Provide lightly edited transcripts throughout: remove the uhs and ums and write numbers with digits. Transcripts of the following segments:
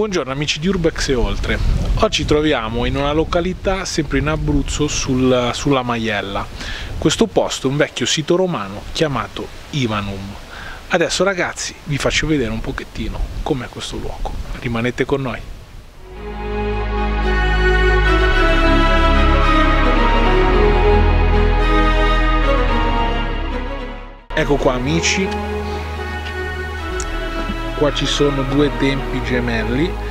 Buongiorno amici di Urbex e Oltre. Oggi ci troviamo in una località sempre in Abruzzo sulla Maiella. Questo posto è un vecchio sito romano chiamato Ivanum. Adesso ragazzi vi faccio vedere un pochettino com'è questo luogo. Rimanete con noi. Ecco qua amici, qua ci sono due tempi gemelli.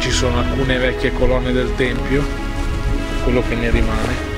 Ci sono alcune vecchie colonne del tempio, quello che ne rimane.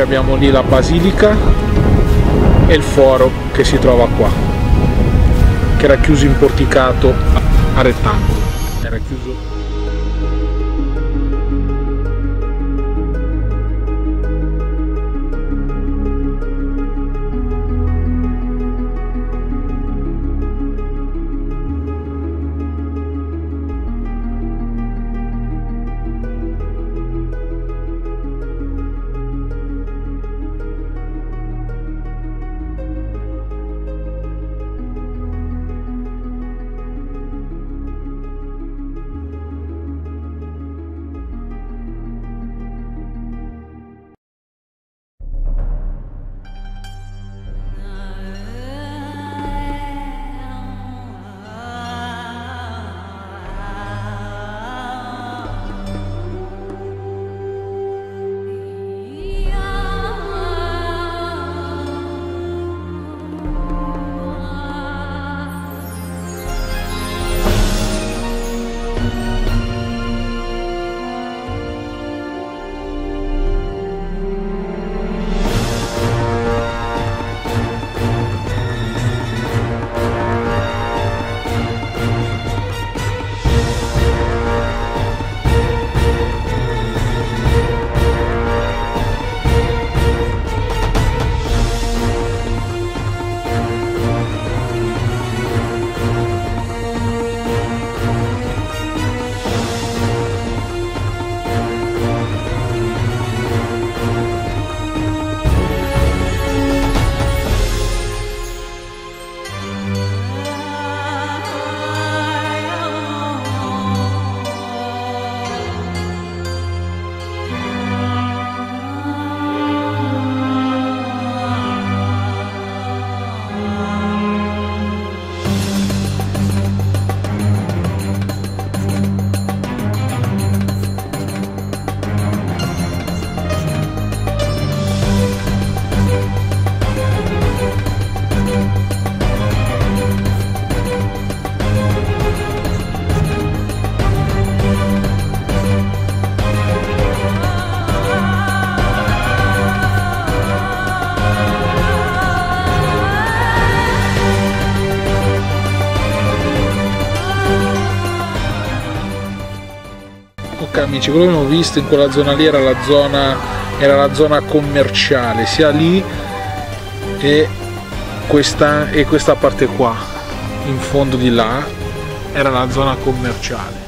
Abbiamo lì la basilica e il foro che si trova qua, che era chiuso in porticato a rettangolo, era chiuso. barca, amici, quello che abbiamo visto in quella zona lì era la zona commerciale, sia lì e questa parte qua, in fondo di là, era la zona commerciale.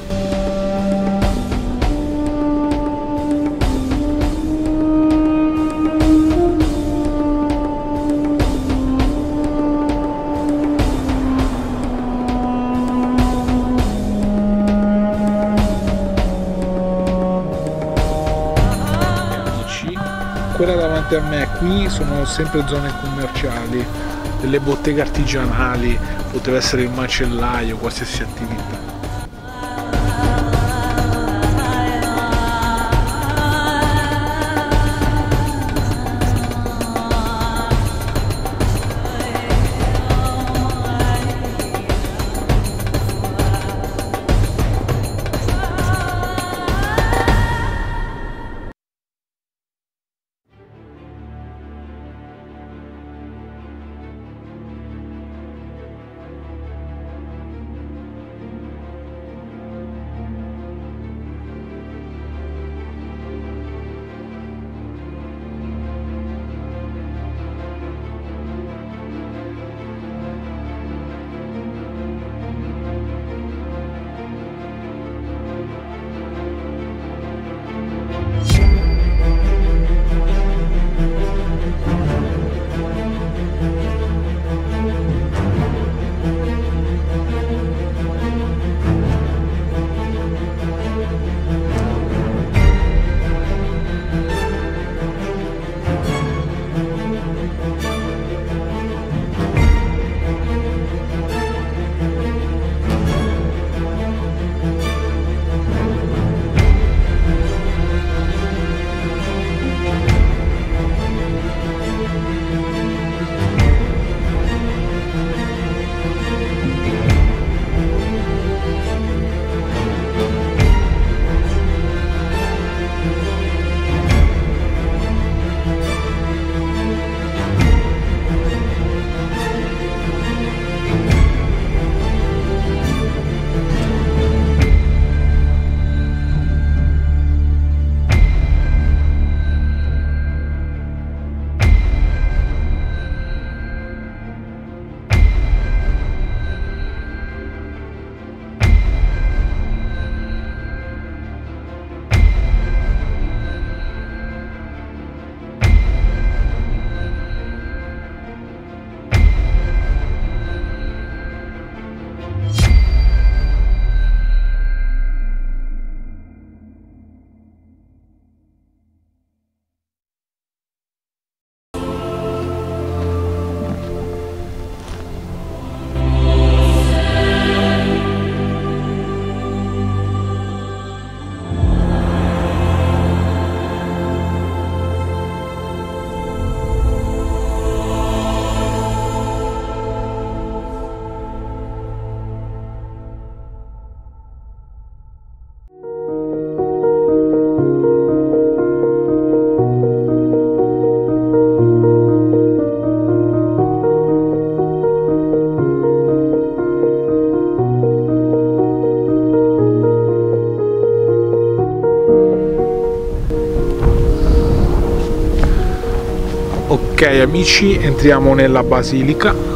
Quella davanti a me qui sono sempre zone commerciali, delle botteghe artigianali, poteva essere il macellaio, qualsiasi attività. Ok amici, entriamo nella basilica.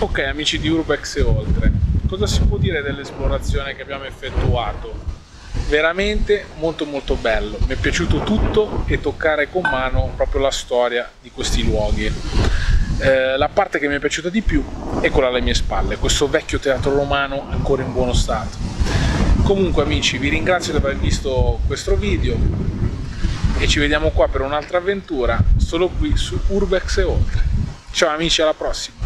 Ok amici di Urbex e Oltre, cosa si può dire dell'esplorazione che abbiamo effettuato? Veramente molto bello, mi è piaciuto tutto e toccare con mano proprio la storia di questi luoghi. La parte che mi è piaciuta di più è quella alle mie spalle, questo vecchio teatro romano ancora in buono stato. Comunque amici, vi ringrazio di aver visto questo video e ci vediamo qua per un'altra avventura, solo qui su Urbex e Oltre. Ciao amici, alla prossima!